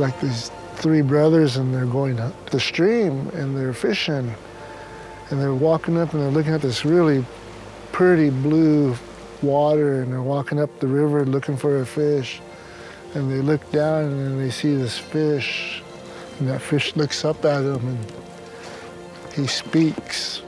like these three brothers, and they're going to the stream and they're fishing, and they're walking up and they're looking at this really pretty blue water, and they're walking up the river looking for a fish, and they look down and they see this fish, and that fish looks up at him and he speaks,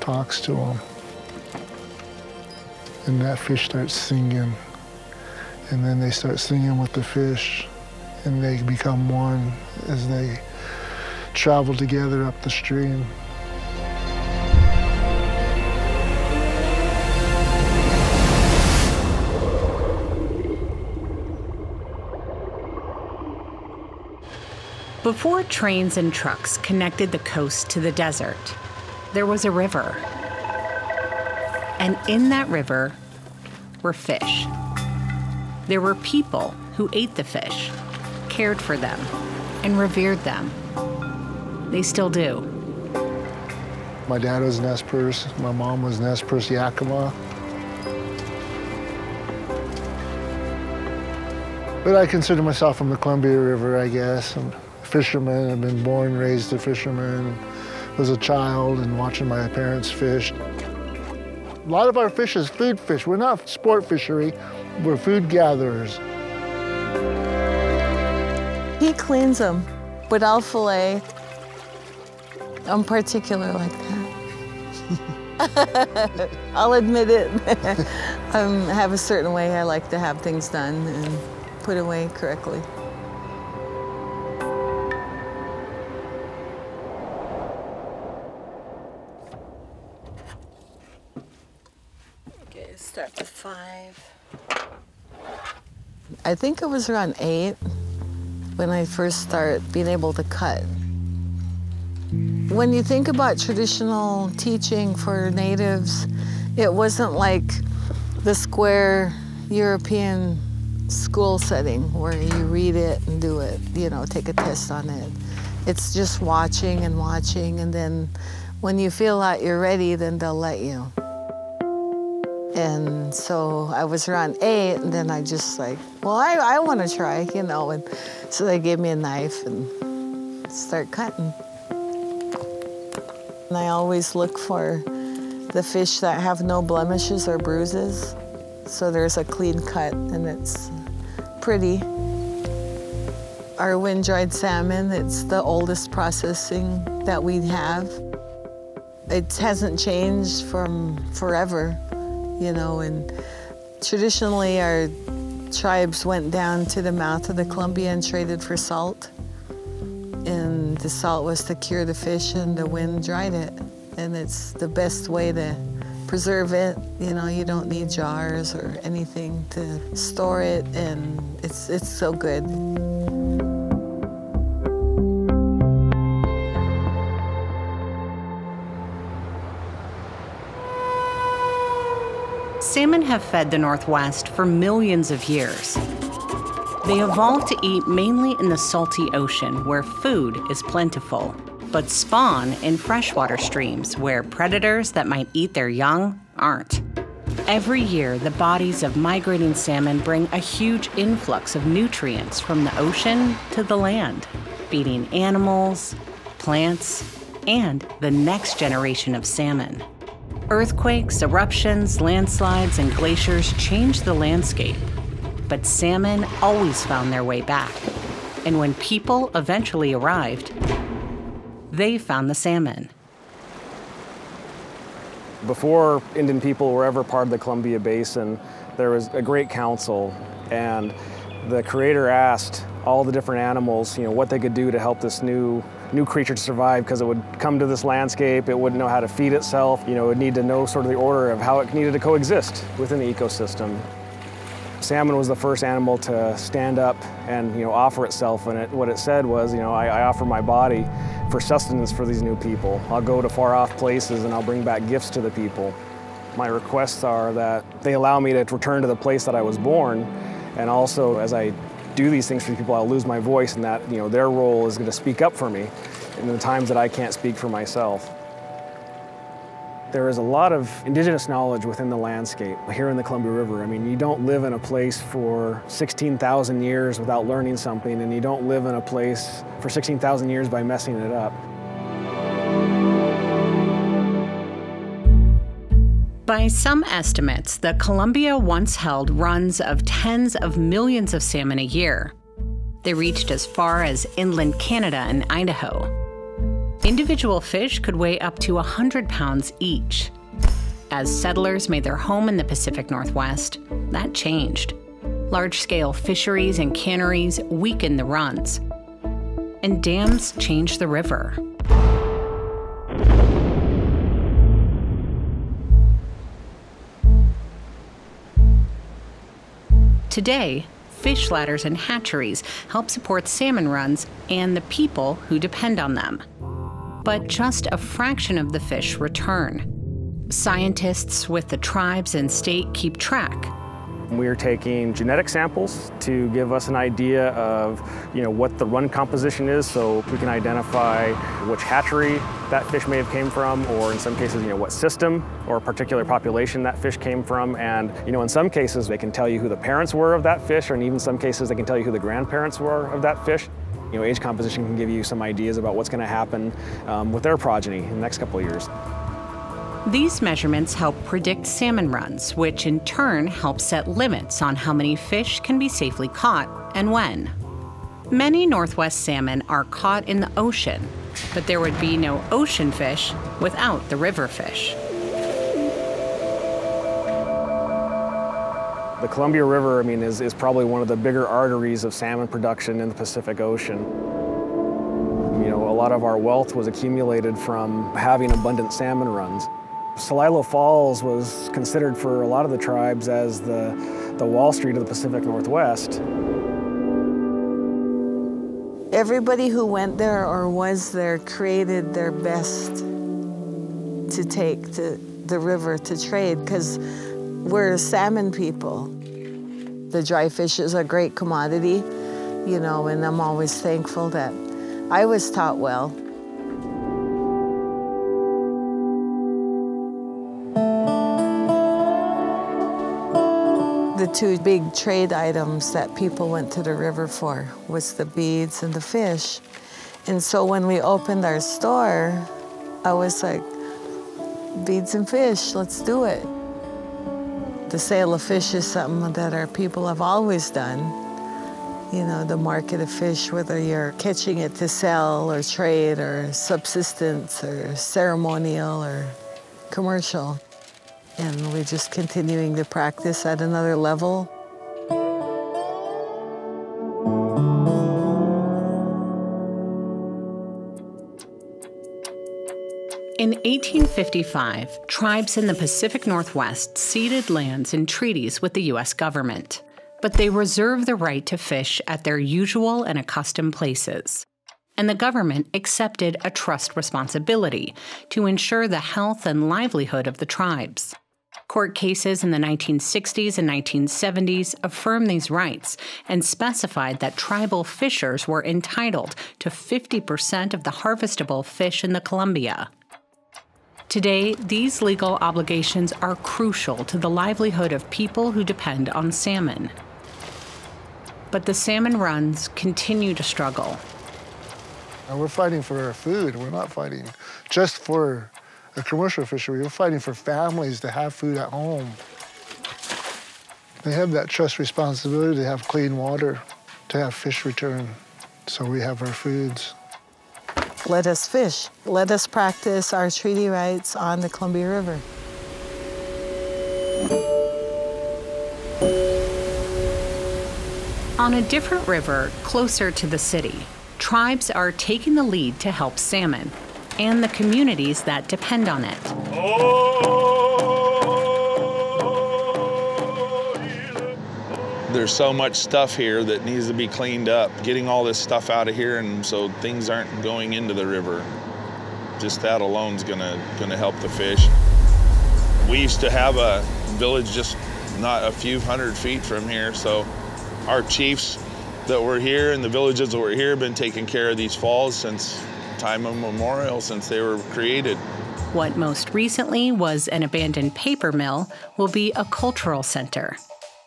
talks to him, and that fish starts singing, and then they start singing with the fish, and they become one as they travel together up the stream. Before trains and trucks connected the coast to the desert, there was a river. And in that river were fish. There were people who ate the fish, cared for them, and revered them. They still do. My dad was Nez Perce. My mom was Nez Perce Yakama. But I consider myself from the Columbia River, I guess. I'm a fisherman. I've been born, raised a fisherman. Was a child and watching my parents fish. A lot of our fish is food fish. We're not sport fishery. We're food gatherers. He cleans them without fillet. I'm particular like that. I'll admit it. I have a certain way I like to have things done and put away correctly. Okay, start with 5. I think it was around 8 when I first started being able to cut. When you think about traditional teaching for natives, it wasn't like the square European school setting where you read it and do it, you know, take a test on it. It's just watching and watching, and then when you feel like you're ready, then they'll let you. And so I was around 8, and then I just like, well, I want to try, you know, and so they gave me a knife and start cutting. And I always look for the fish that have no blemishes or bruises. So there's a clean cut and it's pretty. Our wind-dried salmon, it's the oldest processing that we have. It hasn't changed from forever, you know, and traditionally our tribes went down to the mouth of the Columbia and traded for salt. And the salt was to cure the fish, and the wind dried it. And it's the best way to preserve it. You know, you don't need jars or anything to store it, and it's so good. Salmon have fed the Northwest for millions of years. They evolved to eat mainly in the salty ocean, where food is plentiful, but spawn in freshwater streams where predators that might eat their young aren't. Every year, the bodies of migrating salmon bring a huge influx of nutrients from the ocean to the land, feeding animals, plants, and the next generation of salmon. Earthquakes, eruptions, landslides, and glaciers change the landscape. But salmon always found their way back. And when people eventually arrived, they found the salmon. Before Indian people were ever part of the Columbia Basin, there was a great council, and the creator asked all the different animals, you know, what they could do to help this new creature to survive, because it would come to this landscape, it wouldn't know how to feed itself, you know, it would need to know sort of the order of how it needed to coexist within the ecosystem. Salmon was the first animal to stand up and, you know, offer itself, and what it said was, you know, I offer my body for sustenance for these new people. I'll go to far-off places and I'll bring back gifts to the people. My requests are that they allow me to return to the place that I was born, and also as I do these things for people, I'll lose my voice, and that, you know, their role is going to speak up for me in the times that I can't speak for myself. There is a lot of indigenous knowledge within the landscape here in the Columbia River. I mean, you don't live in a place for 16,000 years without learning something, and you don't live in a place for 16,000 years by messing it up. By some estimates, the Columbia once held runs of tens of millions of salmon a year. They reached as far as inland Canada and Idaho. Individual fish could weigh up to 100 pounds each. As settlers made their home in the Pacific Northwest, that changed. Large-scale fisheries and canneries weakened the runs, and dams changed the river. Today, fish ladders and hatcheries help support salmon runs and the people who depend on them. But just a fraction of the fish return. Scientists with the tribes and state keep track. We're taking genetic samples to give us an idea of, what the run composition is, so we can identify which hatchery that fish may have came from, or in some cases, what system or a particular population that fish came from. And, in some cases, they can tell you who the parents were of that fish, or in even some cases, they can tell you who the grandparents were of that fish. Age composition can give you some ideas about what's going to happen with their progeny in the next couple of years. These measurements help predict salmon runs, which in turn help set limits on how many fish can be safely caught and when. Many Northwest salmon are caught in the ocean, but there would be no ocean fish without the river fish. The Columbia River, is probably one of the bigger arteries of salmon production in the Pacific Ocean. A lot of our wealth was accumulated from having abundant salmon runs. Celilo Falls was considered for a lot of the tribes as the Wall Street of the Pacific Northwest. Everybody who went there or was there created their best to take to the river to trade, because we're salmon people. The dry fish is a great commodity, and I'm always thankful that I was taught well. The two big trade items that people went to the river for was the beads and the fish. And so when we opened our store, I was like, beads and fish, let's do it. The sale of fish is something that our people have always done. The market of fish, whether you're catching it to sell or trade or subsistence or ceremonial or commercial. And we're just continuing the practice at another level. In 1855, tribes in the Pacific Northwest ceded lands in treaties with the U.S. government, but they reserve the right to fish at their usual and accustomed places. And the government accepted a trust responsibility to ensure the health and livelihood of the tribes. Court cases in the 1960s and 1970s affirmed these rights and specified that tribal fishers were entitled to 50% of the harvestable fish in the Columbia. Today, these legal obligations are crucial to the livelihood of people who depend on salmon. But the salmon runs continue to struggle. We're fighting for our food. We're not fighting just for a commercial fishery. We're fighting for families to have food at home. They have that trust responsibility to have clean water, to have fish return, so we have our foods. Let us fish. Let us practice our treaty rights on the Columbia River. On a different river, closer to the city, tribes are taking the lead to help salmon and the communities that depend on it. There's so much stuff here that needs to be cleaned up, getting all this stuff out of here, and so things aren't going into the river. Just that alone is gonna help the fish. We used to have a village just not a few hundred feet from here, so our chiefs that were here and the villages that were here have been taking care of these falls since time immemorial, since they were created. What most recently was an abandoned paper mill will be a cultural center,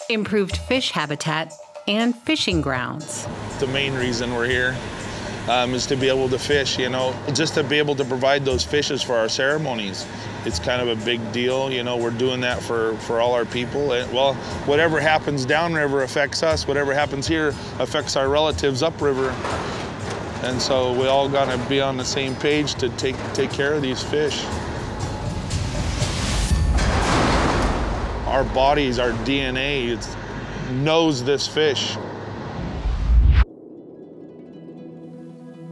improved fish habitat, and fishing grounds. The main reason we're here is to be able to fish, you know, just to be able to provide those fishes for our ceremonies. It's kind of a big deal, you know, we're doing that for all our people. And, well, whatever happens downriver affects us, whatever happens here affects our relatives upriver. And so we all gotta be on the same page to take care of these fish. Our bodies, our DNA, knows this fish.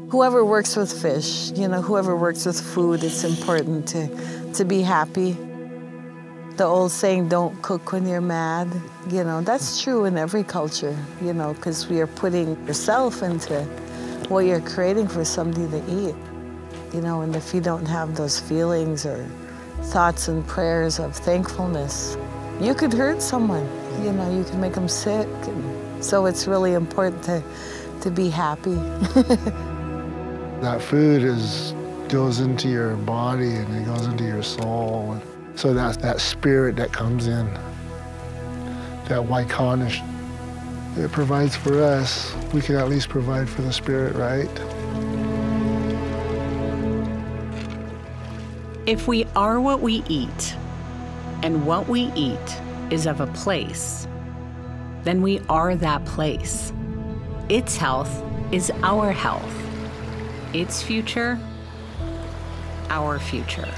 Whoever works with fish, you know, whoever works with food, it's important to be happy. The old saying, don't cook when you're mad, you know, that's true in every culture, you know, because we are putting yourself into what you're creating for somebody to eat. You know, and if you don't have those feelings or thoughts and prayers of thankfulness, you could hurt someone, you know, you can make them sick. And so it's really important to be happy. That food goes into your body and it goes into your soul. And so that's that spirit that comes in, that Waikanash, it provides for us. We can at least provide for the spirit, right? If we are what we eat, and what we eat is of a place, then we are that place. Its health is our health. Its future, our future.